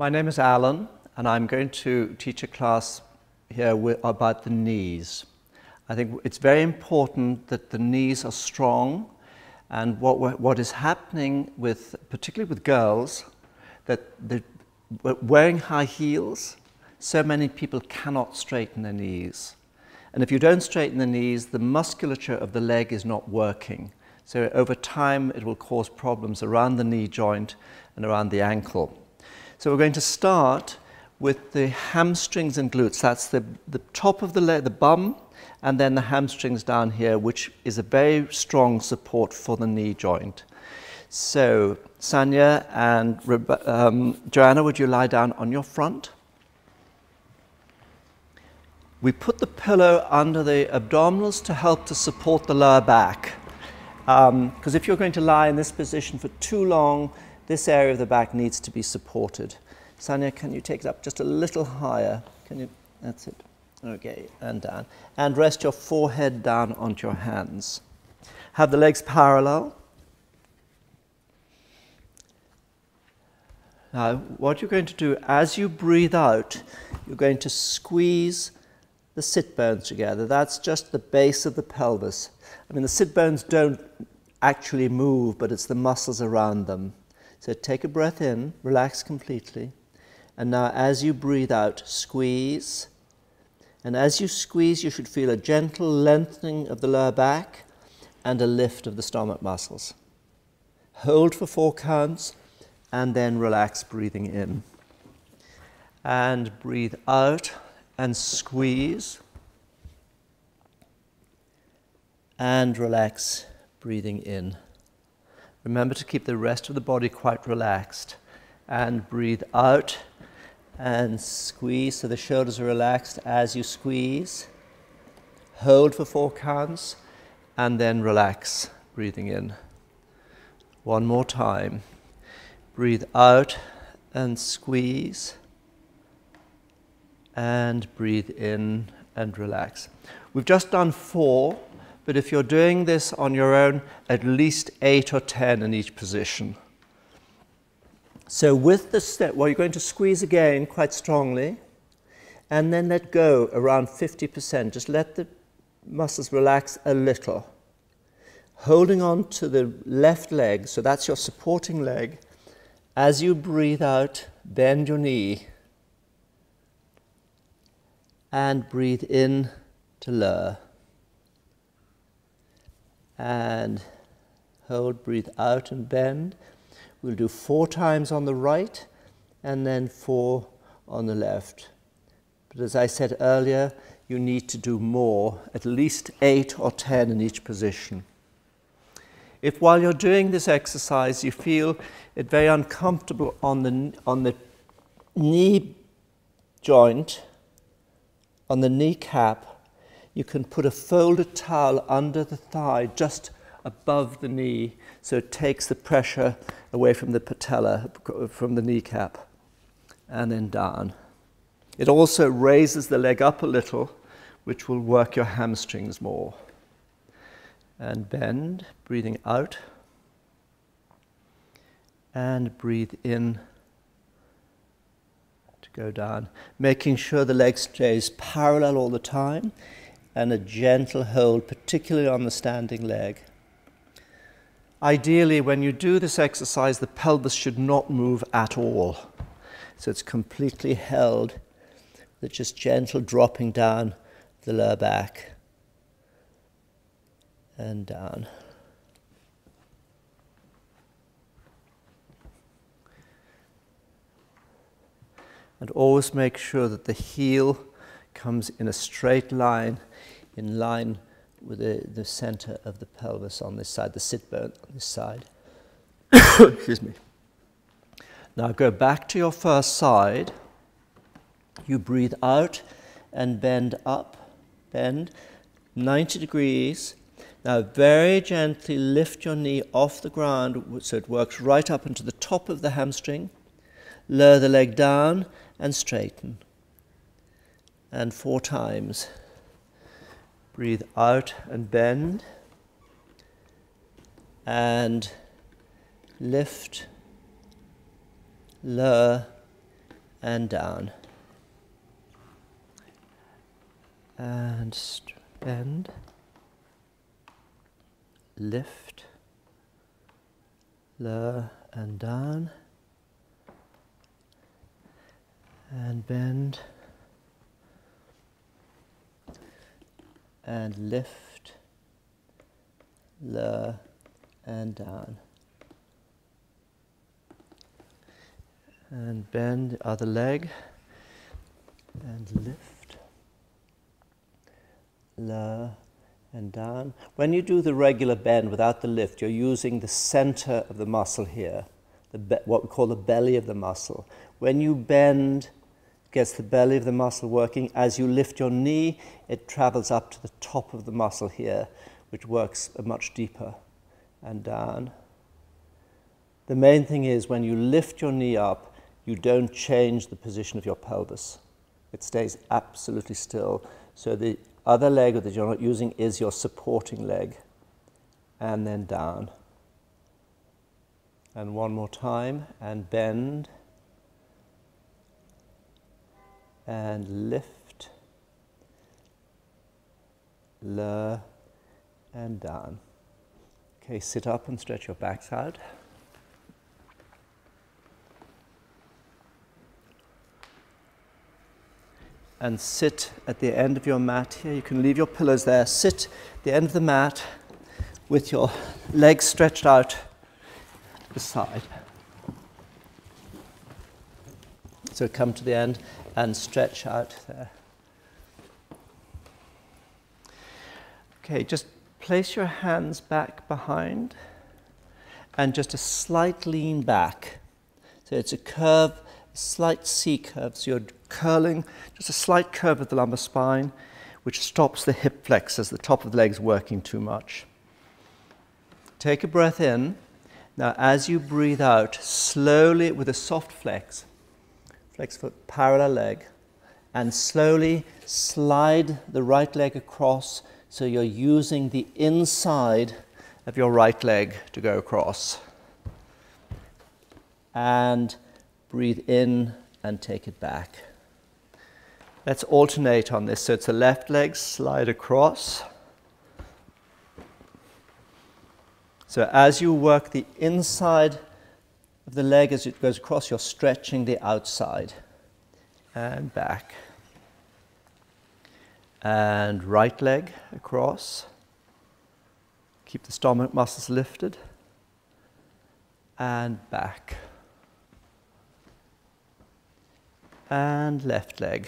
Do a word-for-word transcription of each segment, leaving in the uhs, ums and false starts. My name is Alan, and I'm going to teach a class here with, about the knees. I think it's very important that the knees are strong, and what, what is happening with, particularly with girls, that they're wearing high heels, so many people cannot straighten their knees. And if you don't straighten the knees, the musculature of the leg is not working. So over time, it will cause problems around the knee joint and around the ankle. So we're going to start with the hamstrings and glutes. That's the, the top of the leg, the bum, and then the hamstrings down here, which is a very strong support for the knee joint. So Sanya and um, Joanna, would you lie down on your front? We put the pillow under the abdominals to help to support the lower back. Because um, if you're going to lie in this position for too long, this area of the back needs to be supported. Sanya, can you take it up just a little higher? Can you? That's it. Okay, and down. And rest your forehead down onto your hands. Have the legs parallel. Now, what you're going to do as you breathe out, you're going to squeeze the sit bones together. That's just the base of the pelvis. I mean, the sit bones don't actually move, but it's the muscles around them. So take a breath in, relax completely, and now as you breathe out, squeeze. And as you squeeze, you should feel a gentle lengthening of the lower back and a lift of the stomach muscles. Hold for four counts, and then relax, breathing in. And breathe out, and squeeze. And relax, breathing in. Remember to keep the rest of the body quite relaxed. And breathe out and squeeze so the shoulders are relaxed as you squeeze. Hold for four counts and then relax, breathing in. One more time. Breathe out and squeeze. And breathe in and relax. We've just done four. But if you're doing this on your own, at least eight or ten in each position. So with this step, well, you're going to squeeze again quite strongly, and then let go around fifty percent. Just let the muscles relax a little. Holding on to the left leg, so that's your supporting leg. As you breathe out, bend your knee. And breathe in to lower. And hold, breathe out and bend. We'll do four times on the right and then four on the left. But as I said earlier, you need to do more, at least eight or ten in each position. If while you're doing this exercise, you feel it very uncomfortable on the, on the knee joint, on the kneecap, you can put a folded towel under the thigh just above the knee so it takes the pressure away from the patella, from the kneecap, and then down. It also raises the leg up a little, which will work your hamstrings more. And bend, breathing out. And breathe in to go down, making sure the leg stays parallel all the time. And a gentle hold, particularly on the standing leg. Ideally, when you do this exercise, the pelvis should not move at all. So it's completely held, with just gentle dropping down the lower back and down. And always make sure that the heel comes in a straight line, in line with the, the center of the pelvis on this side, the sit bone on this side. Excuse me. Now go back to your first side. You breathe out and bend up, bend ninety degrees. Now very gently lift your knee off the ground so it works right up into the top of the hamstring. Lower the leg down and straighten. And four times. Breathe out and bend. And lift, lower, and down. And bend, lift, lower and down, and bend, and lift, lower and down. And bend the other leg, and lift, lower and down. When you do the regular bend without the lift, you're using the center of the muscle here, the what we call the belly of the muscle. When you bend, it gets the belly of the muscle working. As you lift your knee, it travels up to the top of the muscle here, which works much deeper, and down. The main thing is when you lift your knee up, you don't change the position of your pelvis. It stays absolutely still. So the other leg that you're not using is your supporting leg. And then down. And one more time. And bend. And lift. Lower. And down. Okay, sit up and stretch your backs out. And sit at the end of your mat here. You can leave your pillows there. Sit at the end of the mat with your legs stretched out to the side. So come to the end and stretch out there. Okay, just place your hands back behind and just a slight lean back. So it's a curve, a slight C curve. So you're curling, just a slight curve of the lumbar spine, which stops the hip flexors, the top of the legs working too much. Take a breath in. Now, as you breathe out, slowly with a soft flex, flex foot, parallel leg, and slowly slide the right leg across so you're using the inside of your right leg to go across. And breathe in and take it back. Let's alternate on this. So it's the left leg, slide across. So as you work the inside of the leg as it goes across, you're stretching the outside. And back. And right leg across. Keep the stomach muscles lifted. And back. And left leg.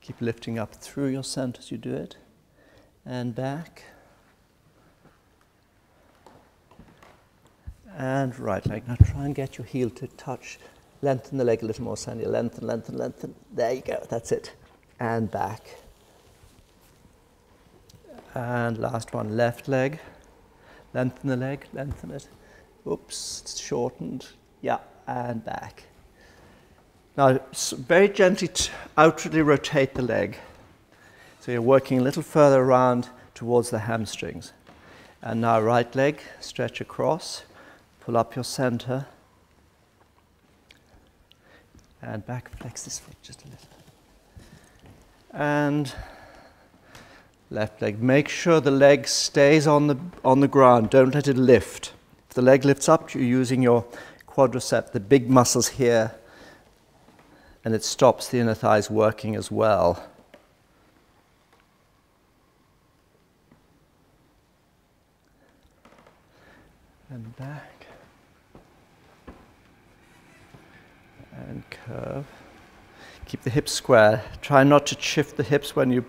Keep lifting up through your center as you do it. And back. And right leg. Now try and get your heel to touch. Lengthen the leg a little more, Sandy. Lengthen, lengthen, lengthen. There you go. That's it. And back. And last one. Left leg. Lengthen the leg. Lengthen it. Oops. It's shortened. Yeah. And back. Now, very gently outwardly rotate the leg. So you're working a little further around towards the hamstrings. And now right leg, stretch across, pull up your center. And back, flex this foot just a little. And left leg. Make sure the leg stays on the, on the ground. Don't let it lift. If the leg lifts up, you're using your quadricep, the big muscles here. And it stops the inner thighs working as well. And back. And curve. Keep the hips square. Try not to shift the hips when you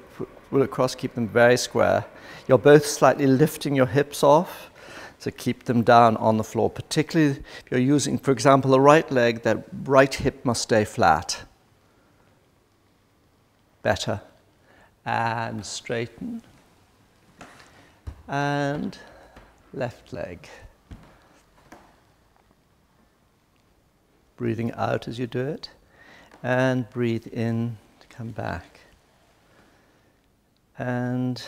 pull across. Keep them very square. You're both slightly lifting your hips off. So keep them down on the floor, particularly if you're using, for example, the right leg, that right hip must stay flat. Better. And straighten. And left leg. Breathing out as you do it. And breathe in to come back. And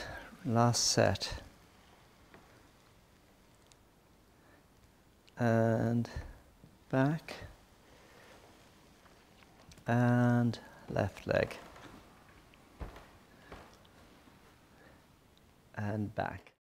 last set. And back and left leg and back.